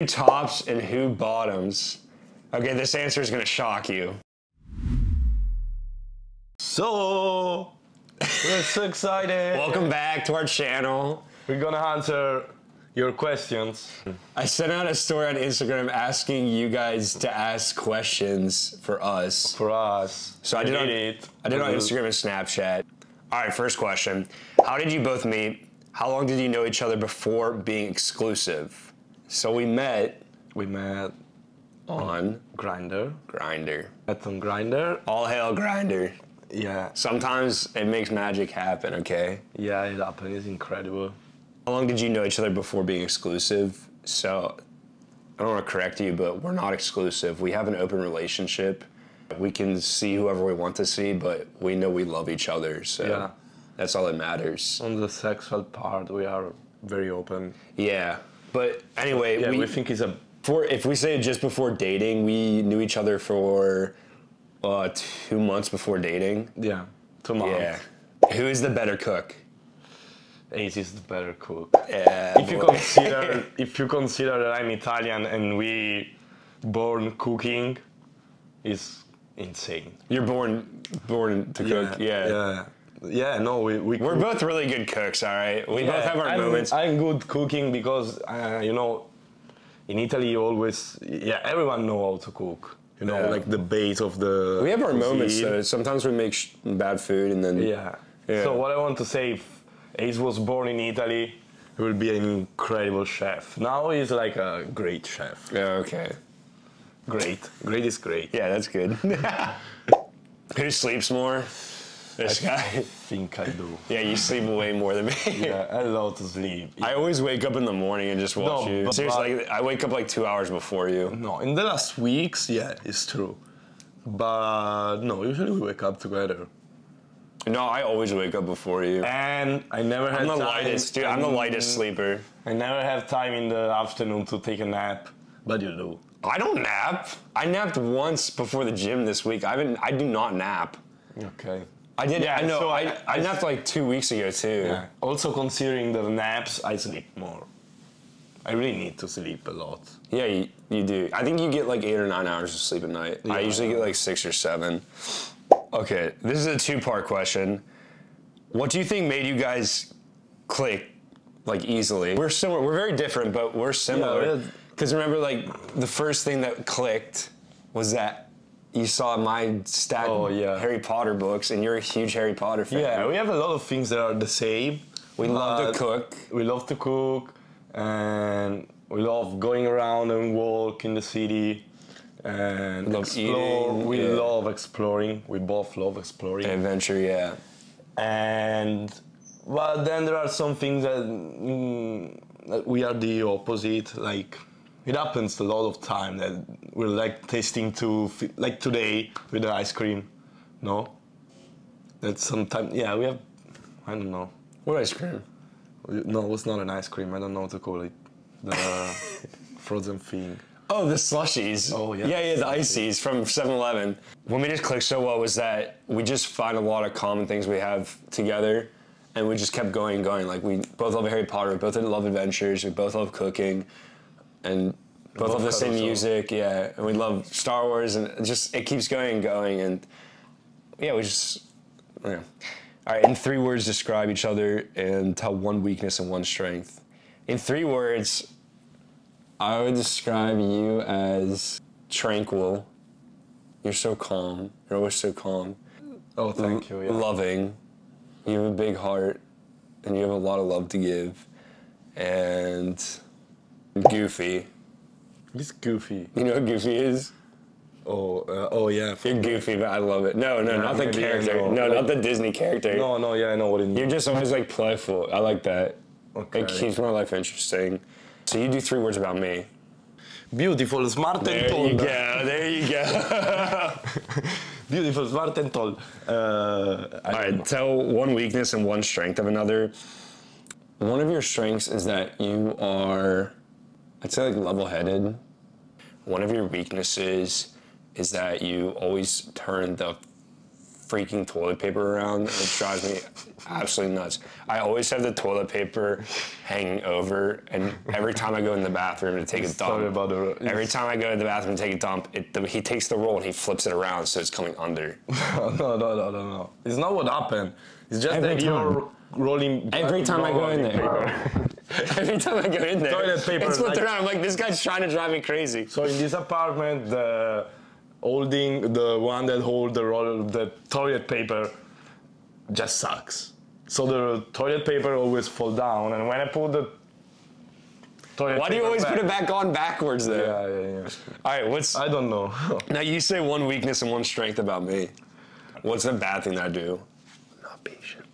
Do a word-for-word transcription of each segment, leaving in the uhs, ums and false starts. Who tops and who bottoms? Okay, this answer is gonna shock you. So, we're so excited. Welcome back to our channel. We're gonna answer your questions. I sent out a story on Instagram asking you guys to ask questions for us. For us. So I did, on, it. I did on Instagram and Snapchat. All right, first question. How did you both meet? How long did you know each other before being exclusive? So we met. We met on Grindr. Grindr. Met on Grindr. All hail Grindr. Yeah. Sometimes it makes magic happen, okay? Yeah, it happened. It's incredible. How long did you know each other before being exclusive? So, I don't want to correct you, but we're not exclusive. We have an open relationship. We can see whoever we want to see, but we know we love each other, so yeah. That's all that matters. On the sexual part, we are very open. Yeah. But anyway, yeah, we, we think it's a... For, if we say just before dating, we knew each other for... Uh, two months before dating. Yeah, two months. Yeah. Who is the better cook? Ace is the better cook. Yeah. If boy. you consider, if you consider that I'm Italian and we born cooking, is insane. You're born, born to cook. Yeah. Yeah. Yeah. yeah no, we, we we're cook. both really good cooks. All right. We yeah, both have our I'm, moments. I'm good cooking because uh, you know, in Italy, you always yeah everyone knows how to cook. You know, yeah. like the base of the... We have our cuisine. moments, though. Sometimes we make sh bad food and then... Yeah. yeah. So what I want to say, if Ace was born in Italy, he would be an incredible chef. Now he's like a great chef. Yeah, okay. Great. Great is great. Yeah, that's good. Who sleeps more? This I guy. I think I do. Yeah, you sleep way more than me. Yeah, I love to sleep. Yeah. I always wake up in the morning and just watch no, you. But Seriously, but I wake up like two hours before you. No, in the last weeks, yeah, it's true. But no, usually we wake up together. No, I always wake up before you. And I never have time. I'm the lightest, dude. I'm the lightest sleeper. I never have time in the afternoon to take a nap. But you do. I don't nap. I napped once before the gym this week. I haven't. I do not nap. Okay. I did. Yeah, I know. So I, I napped like two weeks ago too. Yeah. Also, considering the naps, I sleep more. I really need to sleep a lot. Yeah, you, you do. I think you get like eight or nine hours of sleep a night. Yeah. I usually get like six or seven. Okay, this is a two-part question. What do you think made you guys click like easily? We're similar. We're very different, but we're similar. Because yeah, remember, like the first thing that clicked was that. You saw my stack oh, yeah. Harry Potter books, and you're a huge Harry Potter fan. Yeah, we have a lot of things that are the same. We love to cook. We love to cook, and we love going around and walk in the city, and love explore. Eating. We yeah. love exploring. We both love exploring. Adventure, yeah. And, well, then there are some things that, mm, that we are the opposite, like... It happens a lot of time that we're like tasting to like today with the ice cream, no? That sometimes yeah we have I don't know what ice cream. No, it's not an ice cream. I don't know what to call it. The frozen thing. Oh, the slushies. Oh yeah. Yeah yeah the ices from seven eleven. When we just clicked so well was that we just find a lot of common things we have together. And we just kept going and going. Like we both love Harry Potter. We both love adventures. We both love cooking. And both love the same music, yeah. And we love Star Wars, and it just it keeps going and going. And yeah, we just yeah. All right. In three words, describe each other and tell one weakness and one strength. In three words, I would describe you as tranquil. You're so calm. You're always so calm. Oh, thank you. Yeah. Loving. You have a big heart, and you have a lot of love to give, and. Goofy. He's goofy. You know what goofy is? Oh, uh, oh yeah. You're goofy, but I love it. No, no, yeah, not the character. No, no like, not the Disney character. No, no, yeah, I know what it means. You're just always like playful. I like that. Okay. It keeps my life interesting. So you do three words about me. Beautiful, smart, there and tall. There you go. There you go. Beautiful, smart, and tall. Uh, All right. Know. Tell one weakness and one strength of another. One of your strengths is that you are. I'd say like level-headed. One of your weaknesses is that you always turn the freaking toilet paper around. It drives me absolutely nuts. I always have the toilet paper hanging over, and every time I go in the bathroom to take a dump, every time I go in the bathroom to take a dump, it, the, he takes the roll and he flips it around so it's coming under. No, no, no, no, no. It's not what happened. It's just every that time. You're rolling back. Every time I go in there. Every time I go in there, toilet paper, it's flipped like, around. I'm like, this guy's trying to drive me crazy. So in this apartment, the holding, the one that holds the roll, the toilet paper, just sucks. So the toilet paper always fall down, and when I put the toilet Why paper do you always back, put it back on backwards though? Yeah, yeah, yeah. All right, what's... I don't know. Now you say one weakness and one strength about me. What's the bad thing that I do? I'm not patient.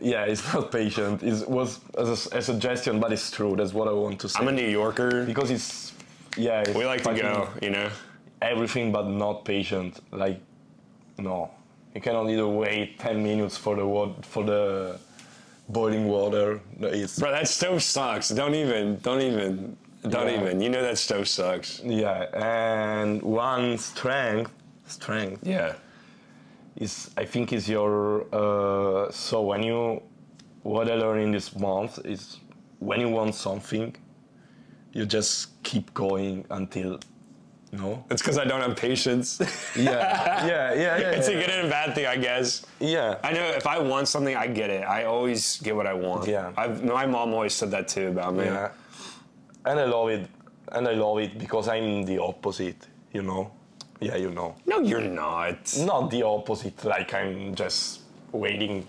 Yeah, it's not patient. It was as a, a suggestion, but it's true. That's what I want to say. I'm a New Yorker. Because it's, yeah. It's we like to go, you know? Everything but not patient. Like, no. You cannot either wait ten minutes for the water, for the boiling water. It's Bro, that stove sucks. Don't even, don't even, don't yeah. even. You know that stove sucks. Yeah, and one strength, strength. Yeah. Is, I think is your, uh, so when you, what I learned in this month is when you want something, you just keep going until, no? It's because I don't have patience. Yeah, yeah, yeah, yeah. It's yeah, a good yeah. and bad thing, I guess. Yeah. I know if I want something, I get it. I always get what I want. Yeah. I've, my mom always said that too about me. Yeah. And I love it, and I love it because I'm the opposite, you know? Yeah, you know. No, you're not. Not the opposite, like I'm just waiting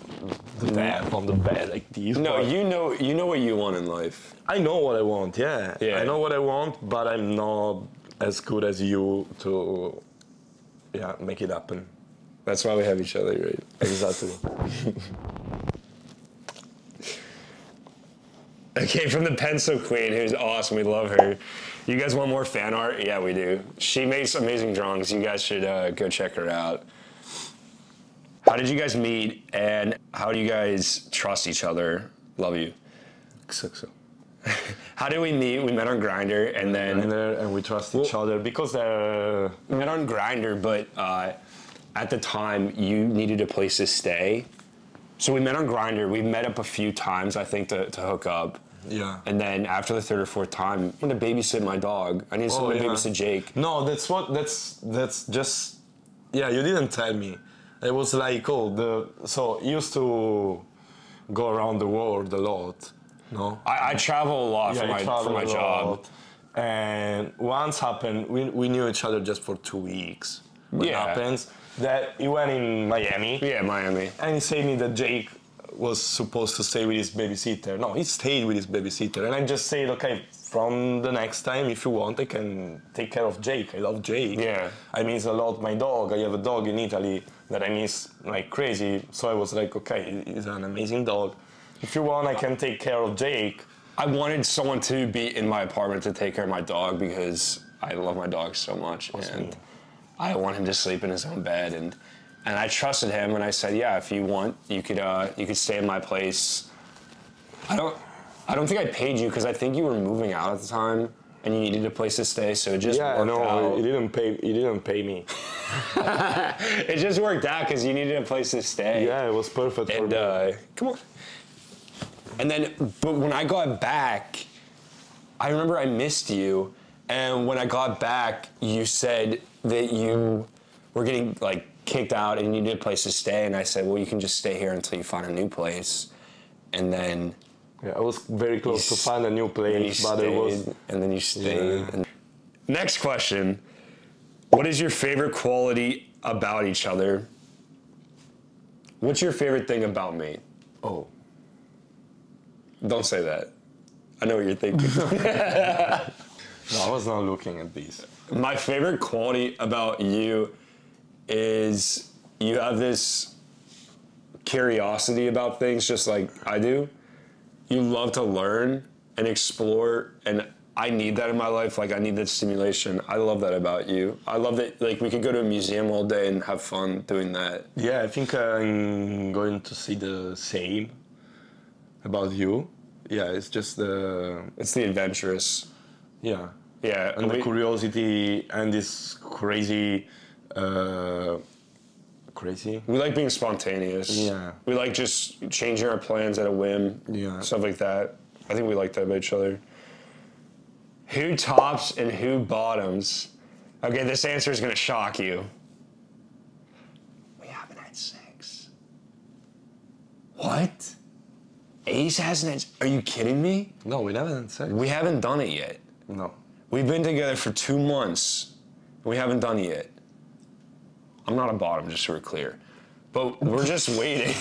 the death on the bed like these. No, you know you know what you want in life. I know what I want, yeah. yeah. I know what I want, but I'm not as good as you to yeah, make it happen. That's why we have each other, right? Exactly. Okay, from the Pencil Queen, who's awesome, we love her. You guys want more fan art? Yeah, we do. She makes amazing drawings. You guys should uh, go check her out. How did you guys meet, and how do you guys trust each other? Love you. So, so. How did we meet? We met on Grindr, and then... Grindr, and we trust each well, other, because... Uh, we met on Grindr, but uh, at the time, you needed a place to stay. So we met on Grindr. We met up a few times, I think, to, to hook up. Yeah. And then after the third or fourth time, I'm gonna babysit my dog. I need someone oh, yeah. to babysit Jake. No, that's what. That's that's just. Yeah, you didn't tell me. It was like, oh, the so used to go around the world a lot. No. I, I travel a lot yeah, for my for my job. And once happened, we we knew each other just for two weeks. What yeah. happens that he went in Miami. Yeah, Miami. And he said me that Jake was supposed to stay with his babysitter. No, he stayed with his babysitter. And I just said, okay, from the next time, if you want, I can take care of Jake. I love Jake. Yeah. I miss a lot my dog. I have a dog in Italy that I miss like crazy. So I was like, okay, he's an amazing dog. If you want, I can take care of Jake. I wanted someone to be in my apartment to take care of my dog because I love my dog so much. Awesome. And I want him to sleep in his own bed. And And I trusted him, and I said, "Yeah, if you want, you could uh, you could stay in my place." I don't, I don't think I paid you because I think you were moving out at the time, and you needed a place to stay. So it just yeah, worked no, out. It didn't pay. It didn't pay me. It just worked out because you needed a place to stay. Yeah, it was perfect and, for me. Uh, come on. And then, but when I got back, I remember I missed you, and when I got back, you said that you were getting like. kicked out and you needed a place to stay, and I said, well, you can just stay here until you find a new place. And then yeah, I was very close to find a new place, but it was and then you stayed. Yeah. Next question. What is your favorite quality about each other? What's your favorite thing about me? Oh. Don't say that. I know what you're thinking. No, I was not looking at these. My favorite quality about you is you have this curiosity about things just like I do. You love to learn and explore, and I need that in my life. Like, I need that stimulation. I love that about you. I love that, like, we could go to a museum all day and have fun doing that. Yeah, I think I'm going to see the same about you. Yeah, it's just the... It's the adventurous. Yeah. Yeah. And, and the we, curiosity and this crazy... Uh, crazy. We like being spontaneous. Yeah. We like just changing our plans at a whim. Yeah. Stuff like that. I think we like that about each other. Who tops and who bottoms? Okay, this answer is gonna shock you. We haven't had sex. What? Ace hasn't had, are you kidding me? No, we haven't had sex. We haven't done it yet. No. We've been together for two months. We haven't done it yet. I'm not a bottom, just so we're clear. But we're just waiting.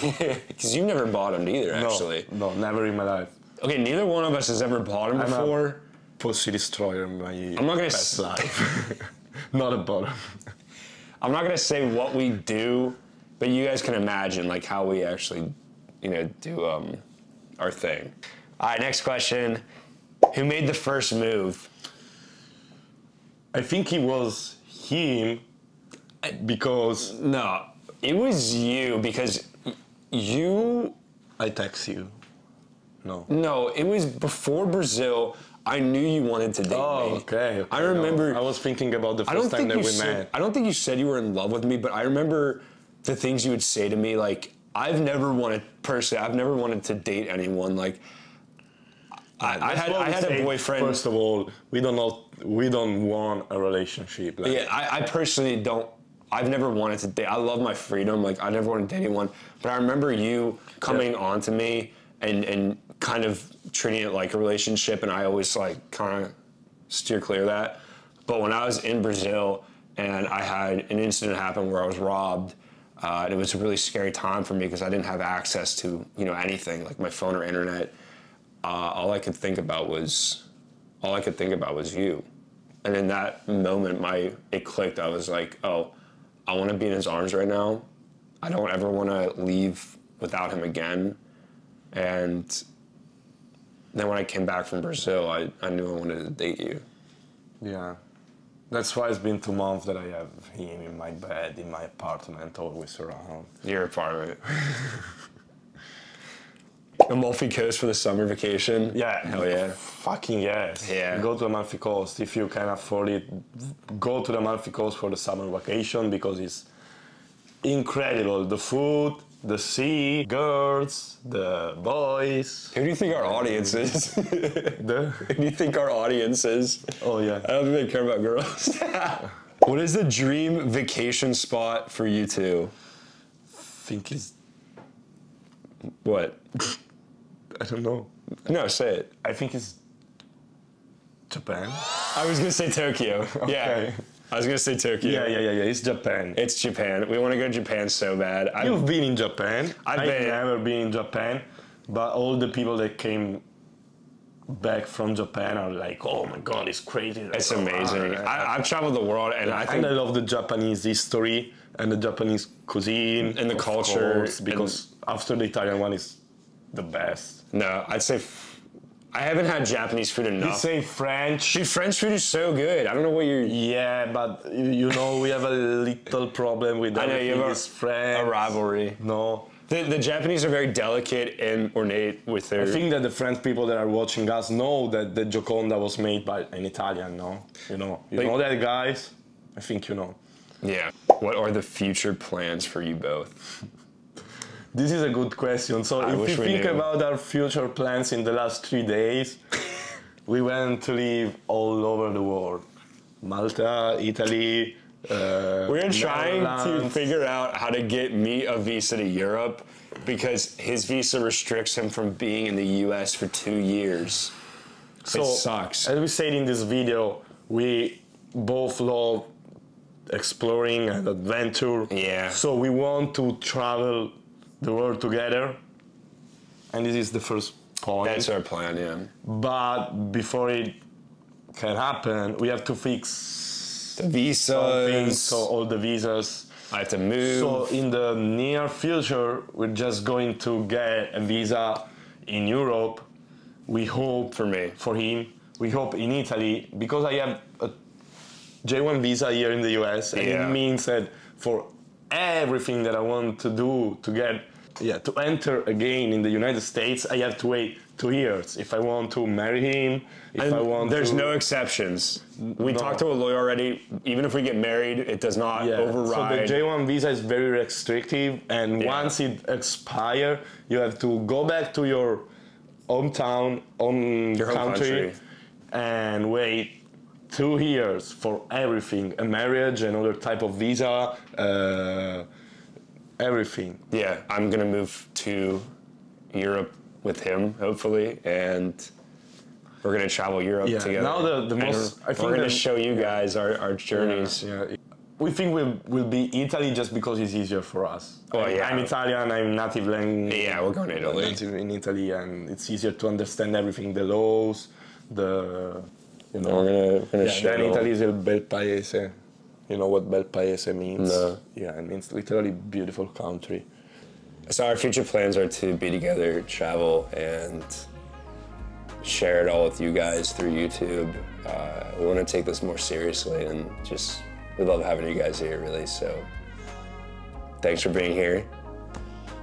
Because you've never bottomed either, actually. No, no, never in my life. Okay, neither one of us has ever bottomed I'm before. A pussy destroyer in my I'm not gonna best life. Not a bottom. I'm not gonna say what we do, but you guys can imagine like how we actually, you know, do um, our thing. All right, next question. Who made the first move? I think it was him because... No, it was you because you... I text you. No. No, it was before Brazil. I knew you wanted to date oh, me. Okay, okay. I remember... No, I was thinking about the first time that we said, met. I don't think you said you were in love with me, but I remember the things you would say to me, like, I've never wanted... Personally, I've never wanted to date anyone, like... I, I had, I had a boyfriend. First of all, we don't know, we don't want a relationship. Like. Yeah, I, I personally don't. I've never wanted to date. I love my freedom. Like I never wanted to date anyone. But I remember you coming yeah. on to me and and kind of treating it like a relationship. And I always like kind of steer clear of that. But when I was in Brazil and I had an incident happen where I was robbed, uh, and it was a really scary time for me because I didn't have access to you know anything like my phone or internet. Uh, all I could think about was, all I could think about was you. And in that moment, my, it clicked. I was like, oh, I want to be in his arms right now. I don't ever want to leave without him again. And then when I came back from Brazil, I, I knew I wanted to date you. Yeah. That's why it's been two months that I have him in my bed, in my apartment, always around. Your apartment. Amalfi Coast for the summer vacation. Yeah. Hell yeah. Fucking yes. Yeah. Go to Amalfi Coast. If you can afford it, go to the Amalfi Coast for the summer vacation because it's incredible. The food, the sea, girls, the boys. Who do you think our audience is? the? Who do you think our audience is? Oh, yeah. I don't think they care about girls. What is the dream vacation spot for you two? I think it's... What? I don't know. No, say it. I think it's Japan. I was gonna say Tokyo. Okay. Yeah. I was gonna say Tokyo. Yeah, yeah, yeah, yeah. It's Japan. It's Japan. We want to go to Japan so bad. I've, You've been in Japan. I've, I've been. never been in Japan, but all the people that came back from Japan are like, oh my god, it's crazy. Like, it's amazing. Oh, I, I've traveled the world, and I think and I love the Japanese history and the Japanese cuisine and the culture course, because and after the Italian one is. The best. No, I'd say f I haven't had Japanese food enough. You say French. Dude, French food is so good. I don't know what you're. Yeah, but you know we have a little problem with that. I know you have a, a rivalry. No, the the Japanese are very delicate and ornate with their. I think that the French people that are watching us know that the Gioconda was made by an Italian. No, you know, you like, know that, guys. I think you know. Yeah. What are the future plans for you both? This is a good question. So I if you think knew. about our future plans in the last three days, we went to live all over the world. Malta, Italy, uh, We're trying to figure out how to get me a visa to Europe because his visa restricts him from being in the U S for two years. So, it sucks. As we said in this video, we both love exploring and adventure. Yeah. So we want to travel the world together, and this is the first point. That's our plan, yeah. But before it can happen, we have to fix the visas, so all the visas. I have to move. So in the near future, we're just going to get a visa in Europe. We hope for me, for him. We hope in Italy because I have a J one visa here in the U S, and yeah. it means that for everything that I want to do to get, yeah, to enter again in the United States, I have to wait two years. If I want to marry him, if and I want there's to... no exceptions. We no. talked to a lawyer already. Even if we get married, it does not yeah. override. So the J one visa is very restrictive, and yeah. once it expires, you have to go back to your hometown, home your country, home country, and wait two years for everything, a marriage, another type of visa, uh, everything. Yeah, I'm gonna move to Europe with him, hopefully, and we're gonna travel Europe yeah. together. Now the, the most, I think we're gonna show you guys yeah. our, our journeys. Yeah, yeah. We think we'll, we'll be Italy just because it's easier for us. Oh, I'm, yeah. I'm Italian, I'm native language. Yeah, we're going to Italy. Native in Italy, and it's easier to understand everything, the laws, the... You know, we're gonna, we're yeah, then Italy is el bel paese. You know what bel paese means? No. Yeah, it means literally beautiful country. So our future plans are to be together, travel, and share it all with you guys through YouTube. Uh, we want to take this more seriously, and just we love having you guys here, really. So thanks for being here.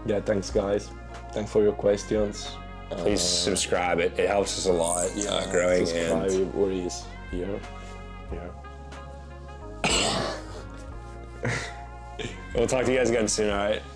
Yeah, thanks guys. Thanks for your questions. Please uh, subscribe. It it helps us a lot. Yeah, uh, growing subscribe and what is here, yeah. We'll talk to you guys again soon. All right.